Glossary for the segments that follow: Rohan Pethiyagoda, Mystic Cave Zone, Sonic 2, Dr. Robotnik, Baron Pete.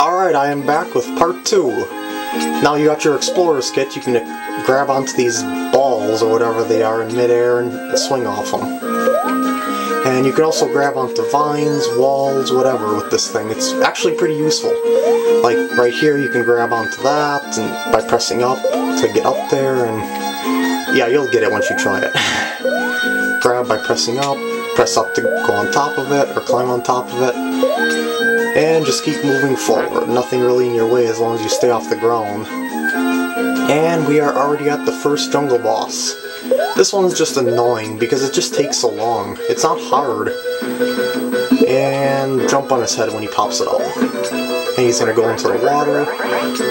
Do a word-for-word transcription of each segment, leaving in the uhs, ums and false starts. Alright, I am back with part two. Now you got your explorer's kit, you can grab onto these balls or whatever they are in midair and swing off them. And you can also grab onto vines, walls, whatever with this thing. It's actually pretty useful. Like right here you can grab onto that and by pressing up to get up there, and yeah, you'll get it once you try it. Grab by pressing up, press up to go on top of it or climb on top of it. And just keep moving forward, nothing really in your way as long as you stay off the ground. And we are already at the first jungle boss. This one's just annoying because it just takes so long. It's not hard. And jump on his head when he pops it up. And he's going to go into the water,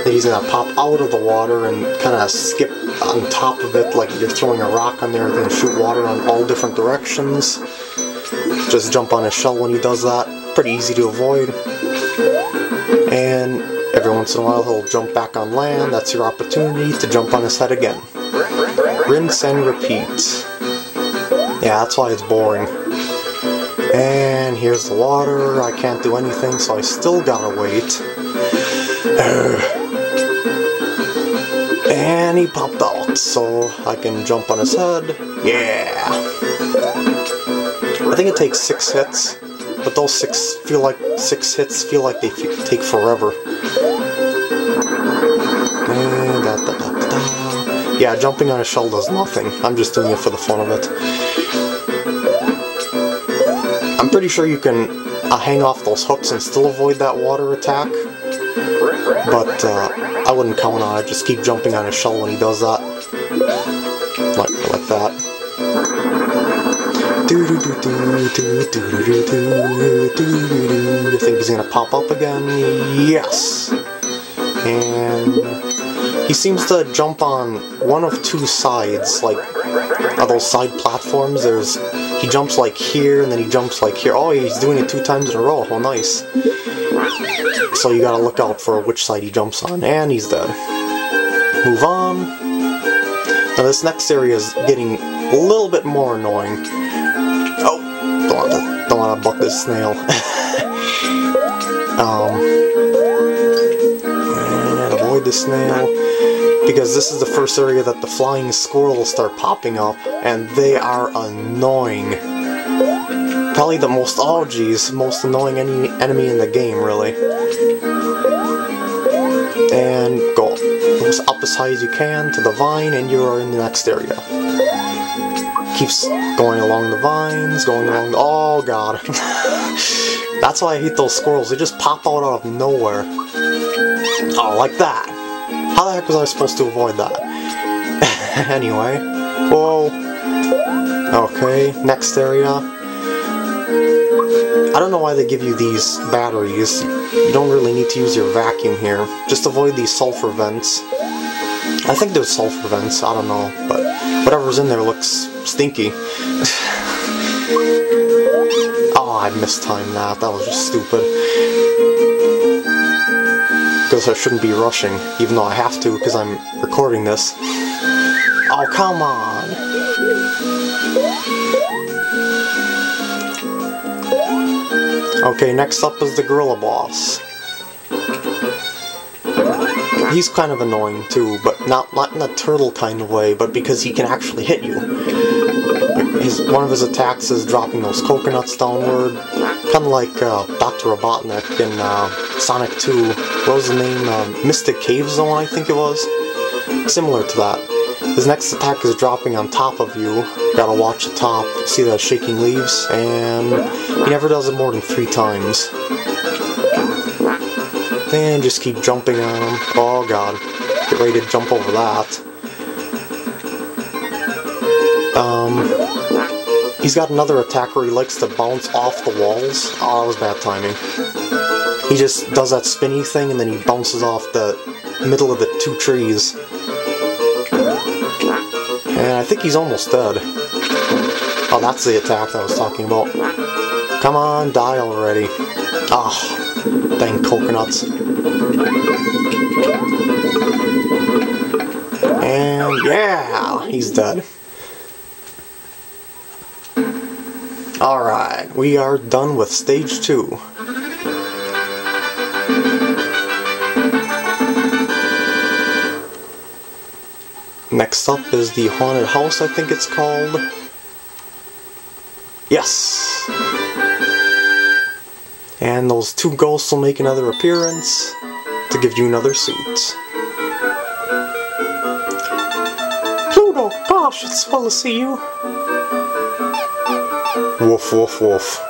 and he's going to pop out of the water and kind of skip on top of it like you're throwing a rock on there and then shoot water on all different directions. Just jump on his shell when he does that. Pretty easy to avoid. And every once in a while he'll jump back on land. That's your opportunity to jump on his head again. Rinse and repeat. Yeah, that's why it's boring. And here's the water. I can't do anything, so I still gotta wait. And he popped out, so I can jump on his head. Yeah! I think it takes six hits. But those six feel like six hits feel like they f take forever. And da, da, da, da, da. Yeah, jumping on a shell does nothing. I'm just doing it for the fun of it. I'm pretty sure you can uh, hang off those hooks and still avoid that water attack. But uh, I wouldn't count on it. Just keep jumping on a shell when he does that. Like, like that. I think he's gonna pop up again. Yes! And he seems to jump on one of two sides, like on those side platforms. There's he jumps like here and then he jumps like here. Oh, he's doing it two times in a row. How nice. So you gotta look out for which side he jumps on. And he's dead. Move on. Now this next area is getting a little bit more annoying. Don't want to, don't want to buck this snail. um, and avoid the snail, because this is the first area that the flying squirrels start popping up, and they are annoying. Probably the most, oh geez, most annoying any enemy in the game, really. And go as up as high as you can to the vine, and you are in the next area. Keeps going along the vines, going along the, oh god. That's why I hate those squirrels, they just pop out out of nowhere. Oh, like that. How the heck was I supposed to avoid that? Anyway. Whoa. Okay, next area. I don't know why they give you these batteries. You don't really need to use your vacuum here. Just avoid these sulfur vents. I think there's sulfur vents, I don't know, but whatever's in there looks stinky. Oh, I mistimed that, that was just stupid. Because I shouldn't be rushing, even though I have to, because I'm recording this. Oh, come on! Okay, next up is the gorilla boss. He's kind of annoying too, but not, not in a turtle kind of way, but because he can actually hit you. His, one of his attacks is dropping those coconuts downward, kind of like uh, Doctor Robotnik in uh, Sonic two, what was the name, uh, Mystic Cave Zone I think it was? Similar to that. His next attack is dropping on top of you, gotta watch the top, see the shaking leaves, and he never does it more than three times. And just keep jumping on him. Oh god. Get ready to jump over that. Um, he's got another attack where he likes to bounce off the walls. Oh, that was bad timing. He just does that spinny thing and then he bounces off the middle of the two trees. And I think he's almost dead. Oh, that's the attack that I was talking about. Come on, die already. Ah. Dang coconuts. And yeah, he's dead. Alright, we are done with stage two. Next up is the Haunted House, I think it's called. Yes! And those two ghosts will make another appearance to give you another suit. Pluto! Gosh, it's fun to see you! Woof, woof, woof.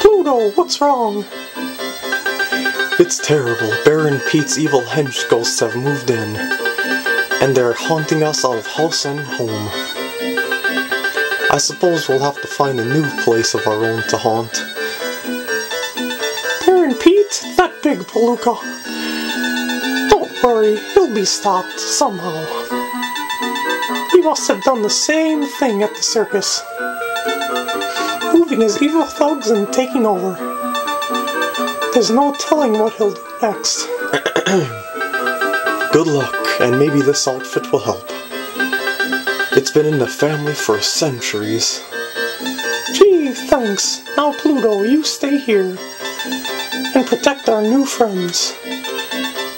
Pluto, what's wrong? It's terrible. Baron Pete's evil hench ghosts have moved in, and they're haunting us out of house and home. I suppose we'll have to find a new place of our own to haunt. Baron Pete? That big palooka! Don't worry, he'll be stopped somehow. He must have done the same thing at the circus, moving his evil thugs and taking over. There's no telling what he'll do next. Good luck, and maybe this outfit will help. It's been in the family for centuries. Gee, thanks. Now Pluto, you stay here and protect our new friends.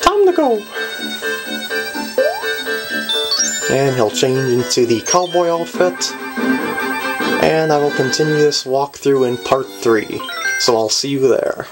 Time to go. And he'll change into the cowboy outfit. And I will continue this walkthrough in part three. So I'll see you there.